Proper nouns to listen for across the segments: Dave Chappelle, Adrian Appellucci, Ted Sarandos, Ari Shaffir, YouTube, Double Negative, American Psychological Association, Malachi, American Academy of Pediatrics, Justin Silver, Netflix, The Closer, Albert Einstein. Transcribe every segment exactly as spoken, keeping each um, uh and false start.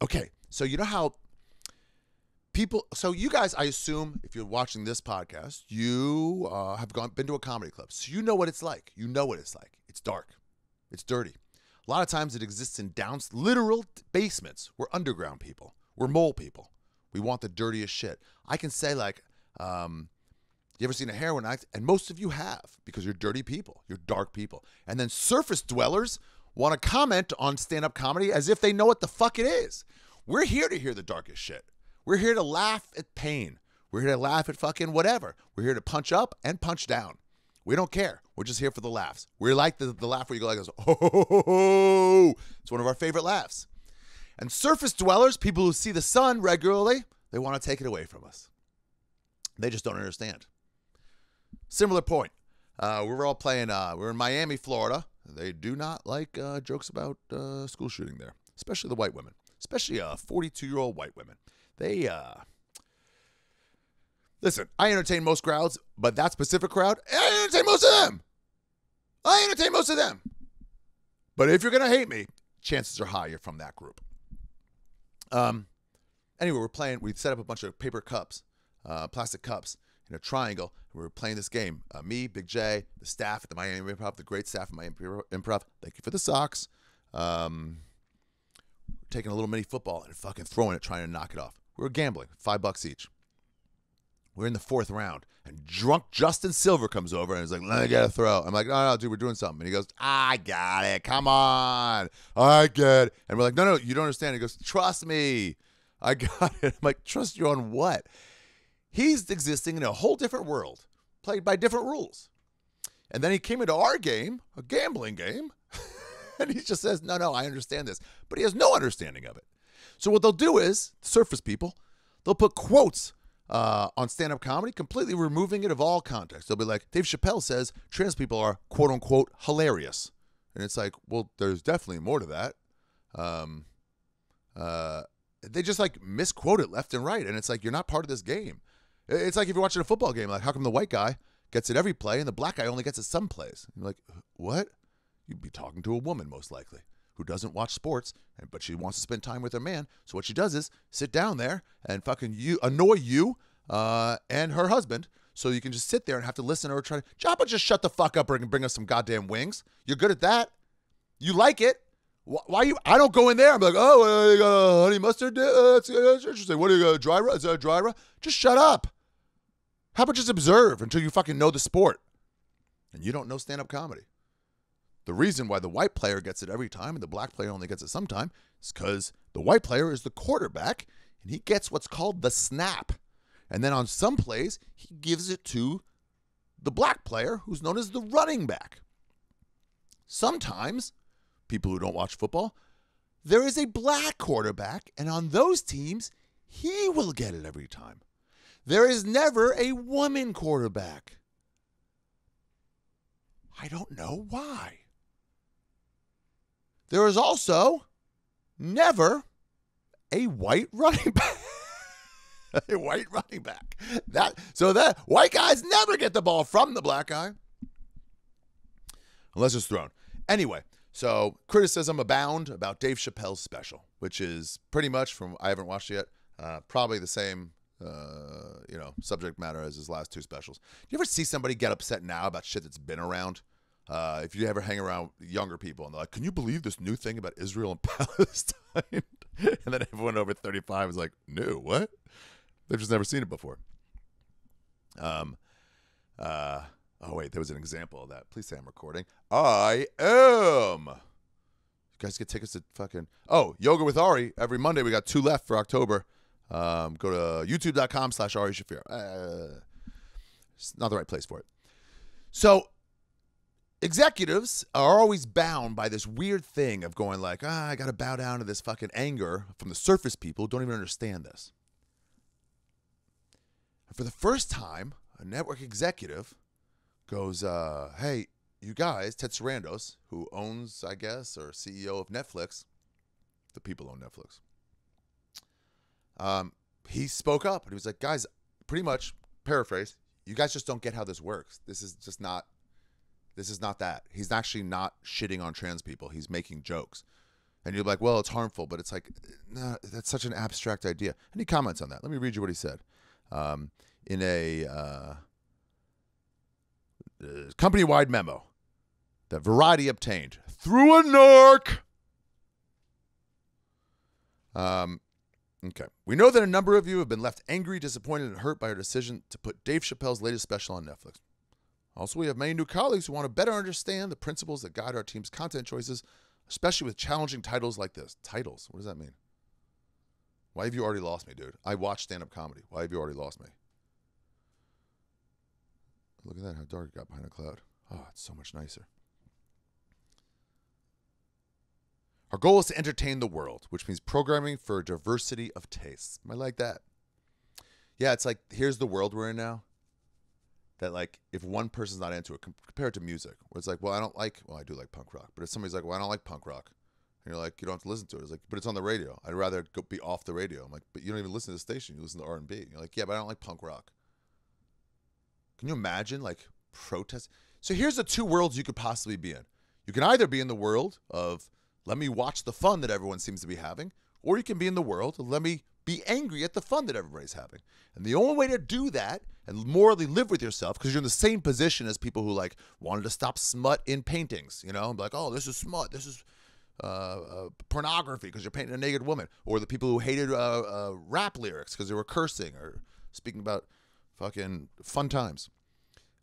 Okay, so you know how people, so you guys, I assume, if you're watching this podcast, you uh, have gone been to a comedy club, so you know what it's like. You know what it's like. It's dark. It's dirty. A lot of times it exists in down, literal basements. We're underground people. We're mole people. We want the dirtiest shit. I can say, like, um, you ever seen a heroin addict? And most of you have, because you're dirty people. You're dark people. And then surface dwellers want to comment on stand-up comedy as if they know what the fuck it is. We're here to hear the darkest shit. We're here to laugh at pain. We're here to laugh at fucking whatever. We're here to punch up and punch down. We don't care. We're just here for the laughs. We're like the, the laugh where you go like this. Oh, it's one of our favorite laughs. And surface dwellers, people who see the sun regularly, they want to take it away from us. They just don't understand. Similar point. Uh, we were all playing, uh, we were in Miami, Florida. They do not like uh, jokes about uh, school shooting there, especially the white women, especially uh, forty-two-year-old white women. They, uh, listen, I entertain most crowds, but that specific crowd, I entertain most of them. I entertain most of them. But if you're going to hate me, chances are high you're from that group. Um, anyway, we're playing, we set up a bunch of paper cups, uh, plastic cups in a triangle. We were playing this game. Uh, me, Big J, the staff at the Miami Improv, the great staff at Miami Improv. Thank you for the socks. Um, taking a little mini football and fucking throwing it, trying to knock it off. We were gambling, five bucks each. We're in the fourth round, and drunk Justin Silver comes over and is like, "Let me get a throw." I'm like, "No, no, dude, we're doing something." And he goes, "I got it. Come on, I get it." And we're like, "No, no, you don't understand." He goes, "Trust me, I got it." I'm like, "Trust you on what?" He's existing in a whole different world, played by different rules. And then he came into our game, a gambling game, and he just says, "No, no, I understand this," but he has no understanding of it. So what they'll do is, surface people, they'll put quotes Uh, on stand-up comedy, completely removing it of all context. They'll be like, Dave Chappelle says trans people are quote-unquote hilarious. And it's like, well, there's definitely more to that. Um, uh, they just like misquote it left and right. And it's like, you're not part of this game. It's like if you're watching a football game, like how come the white guy gets it every play and the black guy only gets it some plays? And you're like, what? You'd be talking to a woman most likely who doesn't watch sports, but she wants to spend time with her man. So what she does is sit down there and fucking you annoy you uh, and her husband, so you can just sit there and have to listen to her try to, Joppa, just shut the fuck up or bring us some goddamn wings. You're good at that. You like it. Why, why you? I don't go in there. I'm like, oh, you got honey mustard? That's interesting. What do you got? Dry rub? Is that a dry rub? Just shut up. How about just observe until you fucking know the sport? And you don't know stand-up comedy. The reason why the white player gets it every time and the black player only gets it sometime is because the white player is the quarterback and he gets what's called the snap. And then on some plays, he gives it to the black player who's known as the running back. Sometimes, people who don't watch football, there is a black quarterback and on those teams, he will get it every time. There is never a woman quarterback. I don't know why. There is also never a white running back. A white running back. That so that white guys never get the ball from the black guy. Unless it's thrown. Anyway, so criticism abound about Dave Chappelle's special, which is pretty much from, I haven't watched it yet, uh, probably the same uh, you know, subject matter as his last two specials. Do you ever see somebody get upset now about shit that's been around? Uh, if you ever hang around younger people and they're like, can you believe this new thing about Israel and Palestine? And then everyone over thirty-five is like, new, what? They've just never seen it before. Um, uh, oh, wait, there was an example of that. Please say I'm recording. I am. You guys get tickets to fucking, oh, Yoga with Ari. Every Monday, we got two left for October. Um, go to youtube.com slash Ari Shaffir. Uh, it's not the right place for it. So, executives are always bound by this weird thing of going like, ah, I got to bow down to this fucking anger from the surface people who don't even understand this. And for the first time, a network executive goes, uh, hey, you guys, Ted Sarandos, who owns, I guess, or C E O of Netflix, the people own Netflix, um, he spoke up and he was like, guys, pretty much, paraphrase, you guys just don't get how this works. This is just not. This is not that. He's actually not shitting on trans people. He's making jokes. And you're like, well, it's harmful, but it's like, no, that's such an abstract idea. And he comments on that. Let me read you what he said. Um, in a uh, company-wide memo that Variety obtained through a narc. Um, okay. We know that a number of you have been left angry, disappointed, and hurt by our decision to put Dave Chappelle's latest special on Netflix. Also, we have many new colleagues who want to better understand the principles that guide our team's content choices, especially with challenging titles like this. Titles? What does that mean? Why have you already lost me, dude? I watch stand-up comedy. Why have you already lost me? Look at that, how dark it got behind a cloud. Oh, it's so much nicer. Our goal is to entertain the world, which means programming for a diversity of tastes. I like that. Yeah, it's like, here's the world we're in now. That, like, if one person's not into it, compared to music, where it's like, well, I don't like, well, I do like punk rock. But if somebody's like, well, I don't like punk rock. And you're like, you don't have to listen to it. It's like, but it's on the radio. I'd rather go be off the radio. I'm like, but you don't even listen to the station. You listen to R and B. You're like, yeah, but I don't like punk rock. Can you imagine, like, protest? So here's the two worlds you could possibly be in. You can either be in the world of, let me watch the fun that everyone seems to be having. Or you can be in the world of, let me be angry at the fun that everybody's having. And the only way to do that and morally live with yourself, because you're in the same position as people who, like, wanted to stop smut in paintings, you know? Like, oh, this is smut, this is uh, uh, pornography, because you're painting a naked woman. Or the people who hated uh, uh, rap lyrics because they were cursing or speaking about fucking fun times.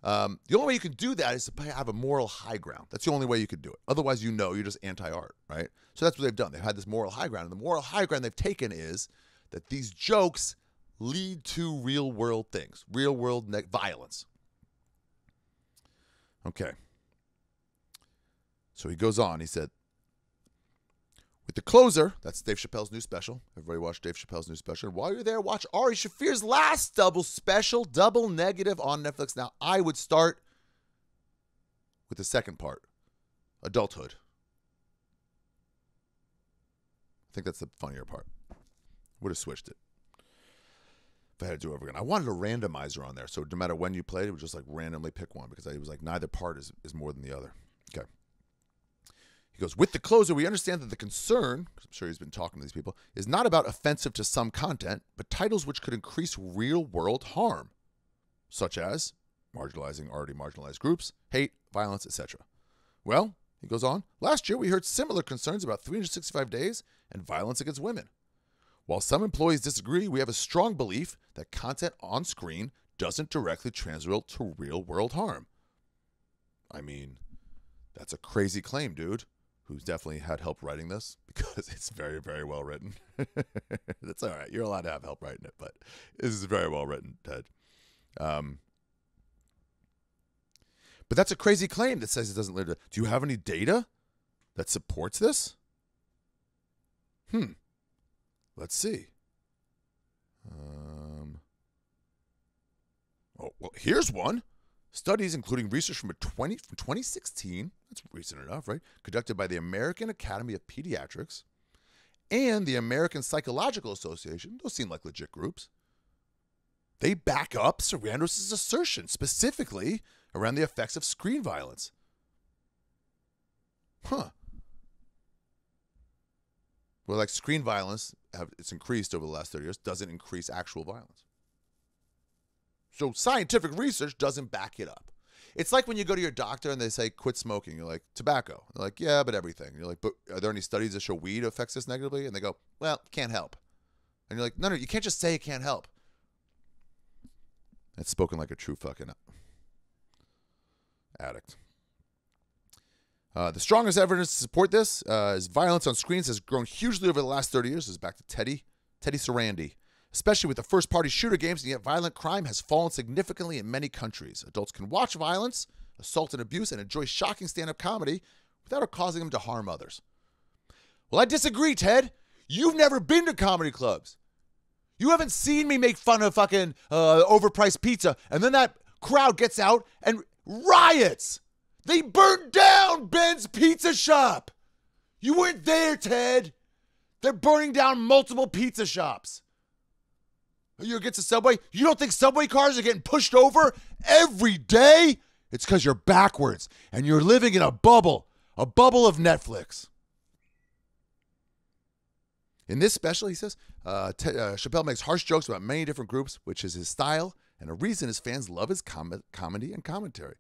Um, the only way you can do that is to have a moral high ground. That's the only way you could do it. Otherwise, you know, you're just anti-art, right? So that's what they've done. They've had this moral high ground. And the moral high ground they've taken is that these jokes lead to real world things, real world violence. Okay. So he goes on, he said, with The Closer, that's Dave Chappelle's new special. Everybody watch Dave Chappelle's new special. And while you're there, watch Ari Shaffir's last double special, Double Negative, on Netflix. Now, I would start with the second part, adulthood. I think that's the funnier part. Would have switched it if I had to do it over again. I wanted a randomizer on there, so no matter when you played, it would just, like, randomly pick one, because I was like, neither part is, is more than the other. Okay. He goes, with The Closer, we understand that the concern, because I'm sure he's been talking to these people, is not about offensive to some content, but titles which could increase real-world harm, such as marginalizing already marginalized groups, hate, violence, et cetera. Well, he goes on, last year we heard similar concerns about three hundred sixty-five days and violence against women. While some employees disagree, we have a strong belief that content on screen doesn't directly translate to real-world harm. I mean, that's a crazy claim, dude, who's definitely had help writing this, because it's very, very well written. That's all right. You're allowed to have help writing it, but this is very well written, Ted. Um, but that's a crazy claim that says it doesn't live to... Do you have any data that supports this? Hmm. Let's see. Um, oh, well, here's one. Studies, including research from, a twenty, from twenty sixteen, that's recent enough, right? Conducted by the American Academy of Pediatrics and the American Psychological Association. Those seem like legit groups. They back up Sarandos' assertion, specifically around the effects of screen violence. Huh. Well, like, screen violence, have, it's increased over the last thirty years, doesn't increase actual violence. So scientific research doesn't back it up. It's like when you go to your doctor and they say, quit smoking. You're like, tobacco. They're like, yeah, but everything. You're like, but are there any studies that show weed affects this negatively? And they go, well, can't help. And you're like, no, no, you can't just say it can't help. That's spoken like a true fucking addict. Uh, the strongest evidence to support this uh, is violence on screens has grown hugely over the last thirty years. This is back to Teddy, Teddy Sarandos, especially with the first-party shooter games, and yet violent crime has fallen significantly in many countries. Adults can watch violence, assault and abuse, and enjoy shocking stand-up comedy without it causing them to harm others. Well, I disagree, Ted. You've never been to comedy clubs. You haven't seen me make fun of fucking uh, overpriced pizza, and then that crowd gets out and riots. They burned down Ben's Pizza Shop. You weren't there, Ted. They're burning down multiple pizza shops. You're against the subway? You don't think subway cars are getting pushed over every day? It's because you're backwards and you're living in a bubble, a bubble of Netflix. In this special, he says, uh, T- uh, Chappelle makes harsh jokes about many different groups, which is his style, and a reason his fans love his com- comedy and commentary.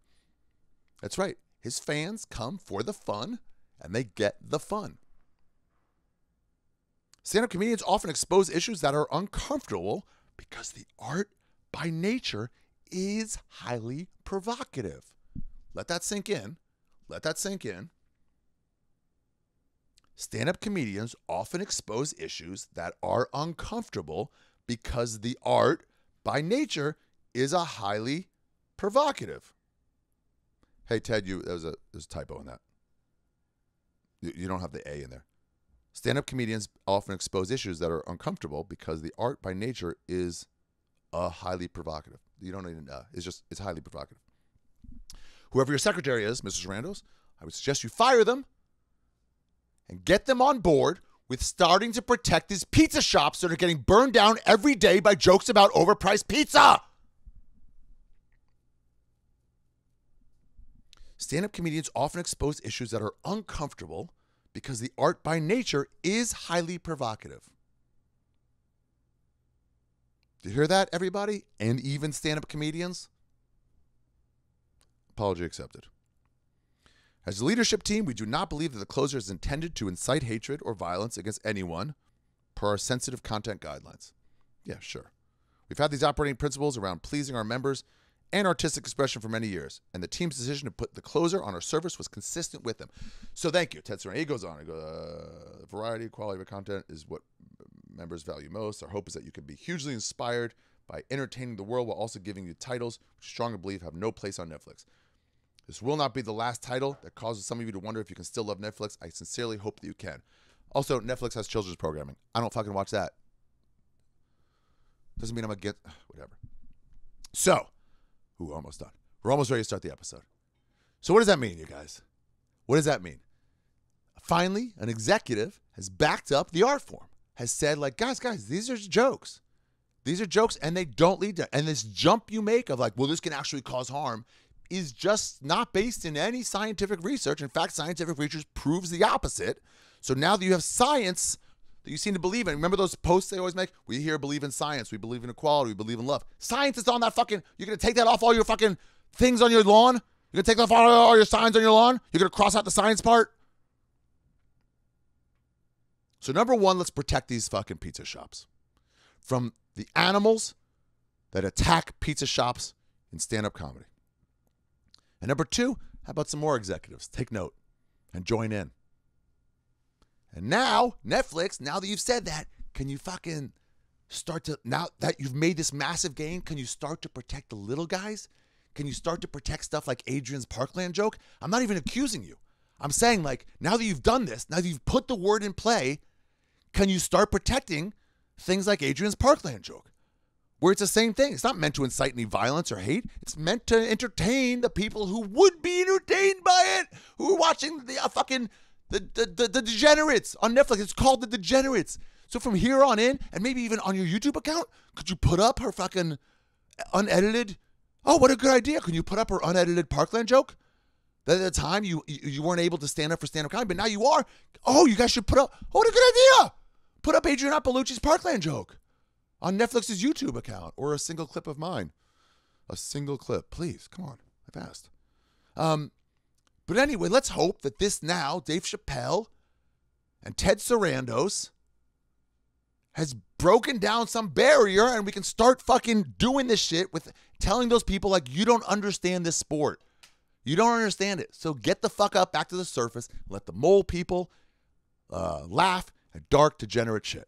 That's right. His fans come for the fun, and they get the fun. Stand-up comedians often expose issues that are uncomfortable because the art, by nature, is highly provocative. Let that sink in. Let that sink in. Stand-up comedians often expose issues that are uncomfortable because the art, by nature, is a highly provocative. Hey, Ted, you, there was a, there was a typo in that. You, you don't have the A in there. Stand-up comedians often expose issues that are uncomfortable because the art, by nature, is a highly provocative. You don't need an uh, it's just, it's highly provocative. Whoever your secretary is, Missus Sarandos, I would suggest you fire them and get them on board with starting to protect these pizza shops that are getting burned down every day by jokes about overpriced pizza. Stand-up comedians often expose issues that are uncomfortable because the art by nature is highly provocative. Do you hear that, everybody? And even stand-up comedians? Apology accepted. As a leadership team, we do not believe that The Closer is intended to incite hatred or violence against anyone per our sensitive content guidelines. Yeah, sure. We've had these operating principles around pleasing our members and artistic expression for many years, and the team's decision to put The Closer on our service was consistent with them. So thank you, Ted Sarandos. He goes on. He goes, uh, variety, quality of content is what members value most. Our hope is that you can be hugely inspired by entertaining the world while also giving you titles which strongly believe have no place on Netflix. This will not be the last title that causes some of you to wonder if you can still love Netflix. I sincerely hope that you can. Also, Netflix has children's programming. I don't fucking watch that. Doesn't mean I'm against... Whatever. So, ooh, almost done. We're almost ready to start the episode. So what does that mean, you guys? What does that mean? Finally, an executive has backed up the art form, has said, like, guys, guys, these are jokes. These are jokes, and they don't lead to... And this jump you make of, like, well, this can actually cause harm... is just not based in any scientific research. In fact, scientific research proves the opposite. So now that you have science that you seem to believe in, remember those posts they always make? We here believe in science. We believe in equality. We believe in love. Science is on that fucking, you're going to take that off all your fucking things on your lawn? You're going to take off all, all your signs on your lawn? You're going to cross out the science part? So number one, let's protect these fucking pizza shops from the animals that attack pizza shops in stand-up comedy. And number two, how about some more executives? Take note and join in. And now, Netflix, now that you've said that, can you fucking start to, now that you've made this massive gain, can you start to protect the little guys? Can you start to protect stuff like Adrian's Parkland joke? I'm not even accusing you. I'm saying, like, now that you've done this, now that you've put the word in play, can you start protecting things like Adrian's Parkland joke? Where it's the same thing. It's not meant to incite any violence or hate. It's meant to entertain the people who would be entertained by it, who are watching the uh, fucking the, the the the degenerates on Netflix. It's called The Degenerates. So from here on in, and maybe even on your YouTube account, could you put up her fucking unedited? Oh, what a good idea! Can you put up her unedited Parkland joke? That at the time you you weren't able to stand up for stand-up comedy, but now you are. Oh, you guys should put up. Oh, what a good idea! Put up Adrian Appellucci's Parkland joke on Netflix's YouTube account, or a single clip of mine. A single clip, please, come on, I've asked. Um, but anyway, let's hope that this now, Dave Chappelle and Ted Sarandos has broken down some barrier and we can start fucking doing this shit with telling those people, like, you don't understand this sport. You don't understand it. So get the fuck up, back to the surface, let the mole people uh, laugh at dark, degenerate shit.